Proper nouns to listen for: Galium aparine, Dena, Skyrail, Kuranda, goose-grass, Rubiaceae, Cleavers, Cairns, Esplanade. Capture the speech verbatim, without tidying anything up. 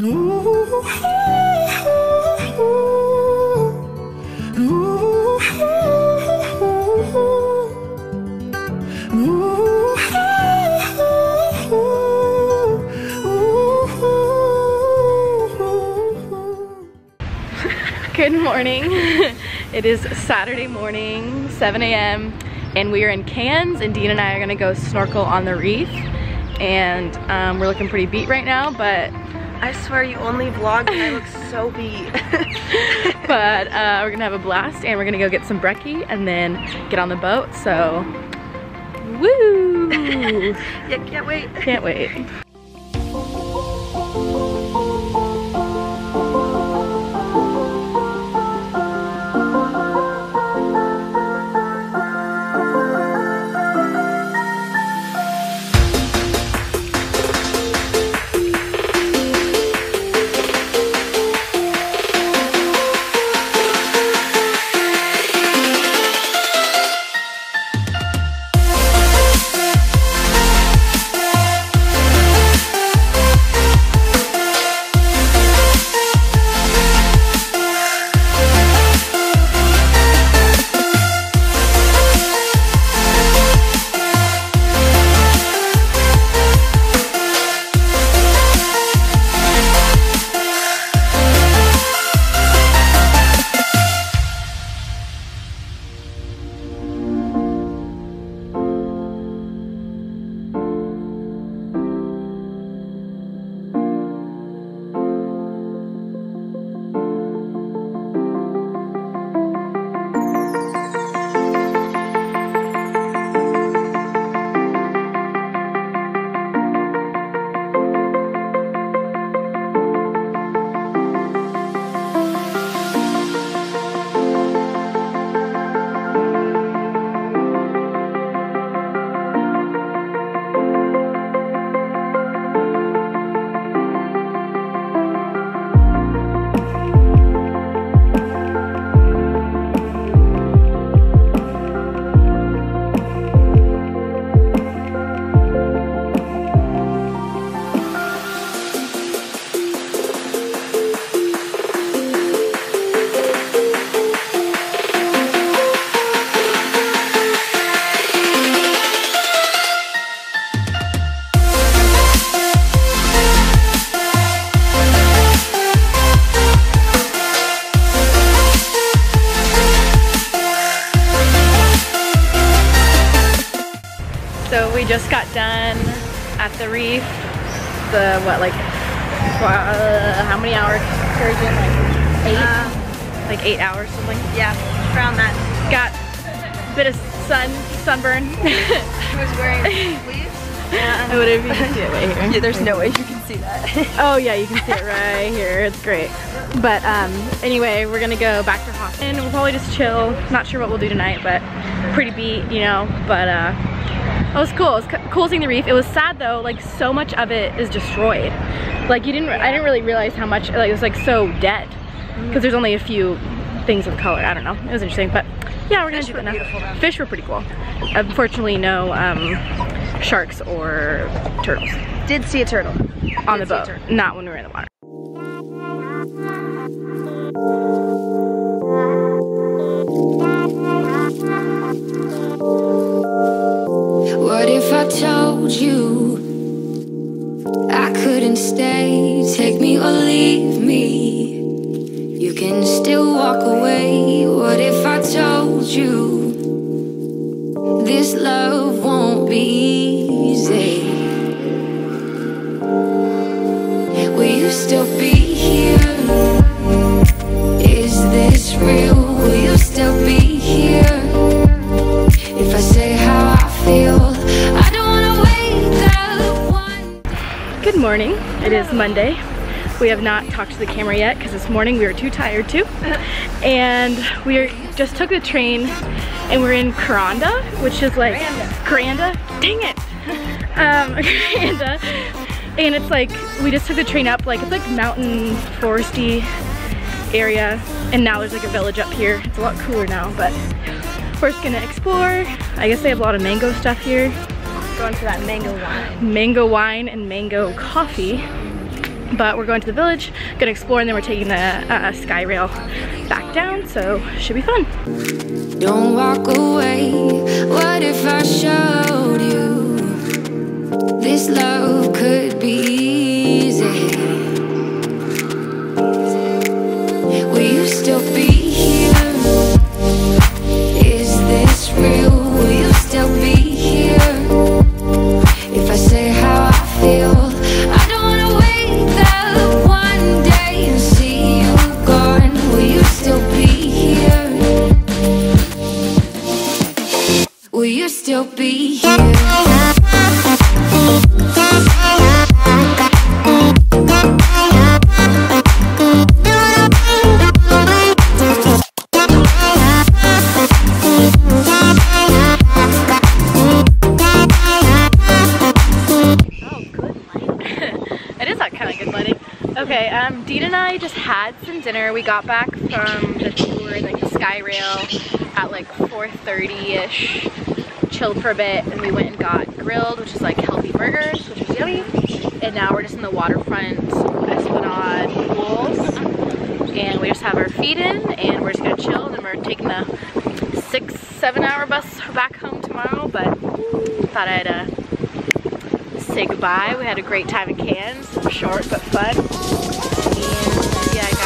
Good morning. It is Saturday morning, seven A M and we are in Cairns, and Dena and I are gonna go snorkel on the reef, and um, we're looking pretty beat right now, but I swear you only vlog and I look so beat. But uh, we're gonna have a blast, and we're gonna go get some brekkie and then get on the boat, so woo! Yeah, can't wait. Can't wait. Just got done at the reef, the what, like uh, how many hours excursion? Like eight, uh, like eight hours, something. Yeah, around that. Got a bit of sun sunburn. I was wearing sleeves. Yeah. I would have been too right here. Yeah, there's no way you can see that. Oh yeah, you can see it right here. It's great. But um, anyway, we're gonna go back to Hoffman. We'll probably just chill. Not sure what we'll do tonight, but pretty beat, you know. But uh. It was cool. It was cool seeing the reef. It was sad though, like so much of it is destroyed. Like you didn't, yeah. I didn't really realize how much, like it was like so dead. Mm. Cause there's only a few things of color. I don't know, it was interesting, but yeah, we're Fish gonna do that now. Fish were pretty cool. Unfortunately no um, sharks or turtles. Did see a turtle. On Did the boat, not when we were in the water. What if I told you I couldn't stay? Take me or leave me, you can still walk away. What if I told you this love won't be easy? Will you still be here? Is this real? Will you still be here? If I say how I feel, I don't wanna wait that one. Good morning, it is Monday. We have not talked to the camera yet because this morning we were too tired to. And we are, just took the train and we're in Kuranda, which is like, Kuranda, dang it. Um, Kuranda, and it's like, we just took the train up, like it's like mountain foresty area. And now there's like a village up here. It's a lot cooler now, but we're just gonna explore. I guess they have a lot of mango stuff here. Going for that mango wine. Mango wine and mango coffee. but we're going to the village, gonna explore, and then we're taking the uh, Skyrail back down, so should be fun. Don't walk away, what if I showed you this love could be easy? Will you still be here? Is this real? Will you still be here? If I say how I feel, I don't wanna wake up one day and see you gone. Will you still be here? Will you still be here? Okay, um, Dena and I just had some dinner. We got back from the tour, like the Skyrail, at like four thirty-ish, chilled for a bit, and we went and got grilled, which is like healthy burgers, which was yummy. And now we're just in the waterfront Esplanade pools, and we just have our feet in, and we're just gonna chill, and then we're taking the six, seven hour bus back home tomorrow, but thought I'd uh, say goodbye. We had a great time in Cairns. Short but fun. And yeah,